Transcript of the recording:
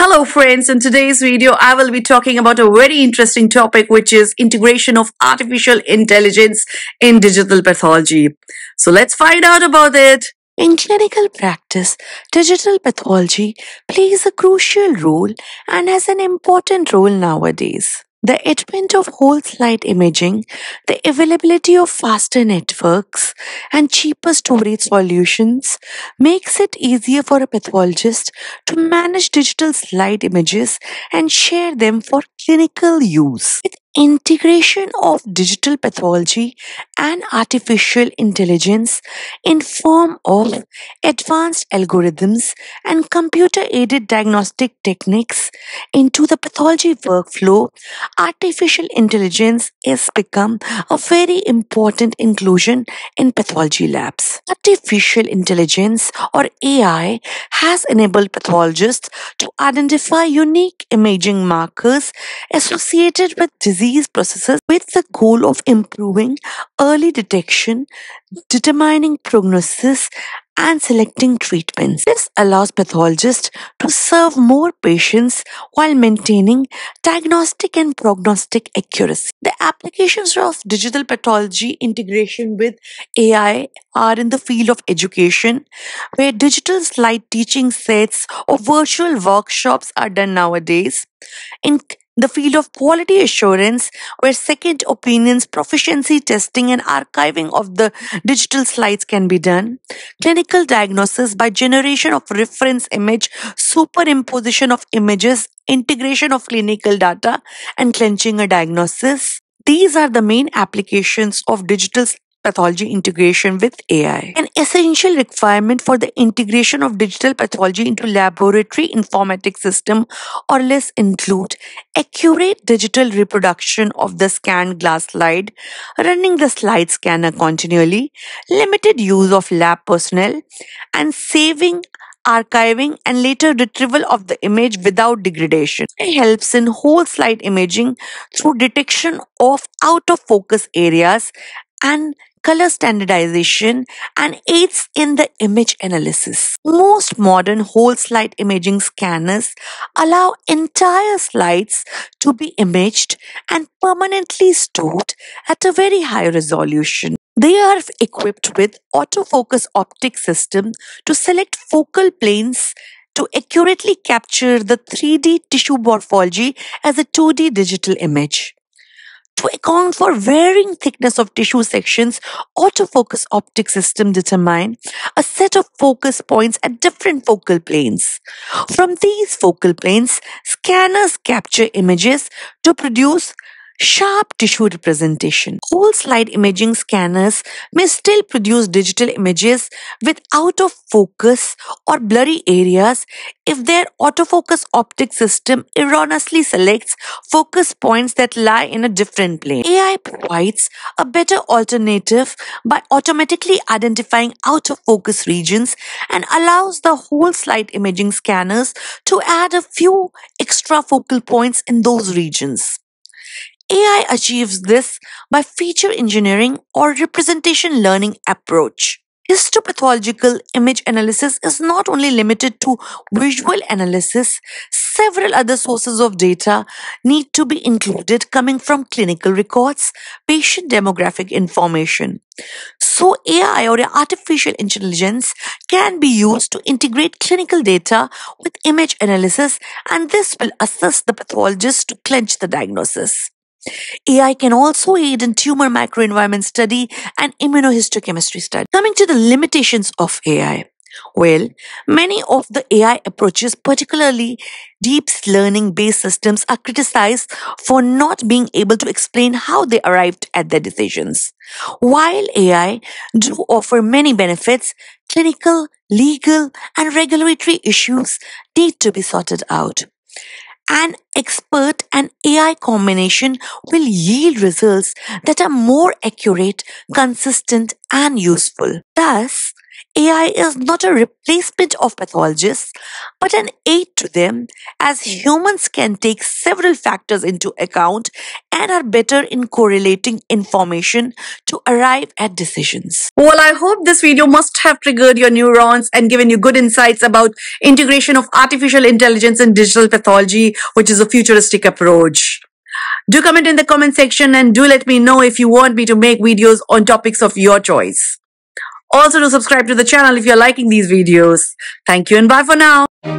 Hello friends, in today's video I will be talking about a very interesting topic, which is integration of artificial intelligence in digital pathology. So let's find out about it. In clinical practice, digital pathology plays a crucial role and has an important role nowadays. The advent of whole slide imaging, the availability of faster networks and cheaper storage solutions makes it easier for a pathologist to manage digital slide images and share them for clinical use. With integration of digital pathology and artificial intelligence in form of advanced algorithms and computer-aided diagnostic techniques into the pathology workflow, artificial intelligence has become a very important inclusion in pathology labs. Artificial intelligence or AI has enabled pathologists to identify unique imaging markers associated with disease processes with the goal of improving early detection, determining prognosis, and selecting treatments. This allows pathologists to serve more patients while maintaining diagnostic and prognostic accuracy. The applications of digital pathology integration with AI are in the field of education, where digital slide teaching sets or virtual workshops are done nowadays. In the field of quality assurance, where second opinions, proficiency testing and archiving of the digital slides can be done. Clinical diagnosis by generation of reference image, superimposition of images, integration of clinical data and clinching a diagnosis. These are the main applications of digital pathology integration with AI. An essential requirement for the integration of digital pathology into laboratory informatics system or LIS include accurate digital reproduction of the scanned glass slide, running the slide scanner continually, limited use of lab personnel, and saving, archiving and later retrieval of the image without degradation. It helps in whole slide imaging through detection of out of focus areas and color standardization and aids in the image analysis. Most modern whole slide imaging scanners allow entire slides to be imaged and permanently stored at a very high resolution. They are equipped with autofocus optic system to select focal planes to accurately capture the 3D tissue morphology as a 2D digital image. To account for varying thickness of tissue sections, autofocus optic system determine a set of focus points at different focal planes. From these focal planes, scanners capture images to produce sharp tissue representation. Whole slide imaging scanners may still produce digital images with out of focus or blurry areas if their autofocus optic system erroneously selects focus points that lie in a different plane. AI provides a better alternative by automatically identifying out of focus regions and allows the whole slide imaging scanners to add a few extra focal points in those regions. AI achieves this by feature engineering or representation learning approach. Histopathological image analysis is not only limited to visual analysis, several other sources of data need to be included coming from clinical records, patient demographic information. So AI or artificial intelligence can be used to integrate clinical data with image analysis, and this will assist the pathologist to clinch the diagnosis. AI can also aid in tumor microenvironment study and immunohistochemistry study. Coming to the limitations of AI. Well, many of the AI approaches, particularly deep learning-based systems, are criticized for not being able to explain how they arrived at their decisions. While AI do offer many benefits, clinical, legal, and regulatory issues need to be sorted out. An expert and AI combination will yield results that are more accurate, consistent, and useful. Thus, AI is not a replacement of pathologists, but an aid to them, as humans can take several factors into account and are better in correlating information to arrive at decisions. Well, I hope this video must have triggered your neurons and given you good insights about integration of artificial intelligence in digital pathology, which is a futuristic approach. Do comment in the comment section and do let me know if you want me to make videos on topics of your choice. Also, do subscribe to the channel if you're liking these videos. Thank you and bye for now.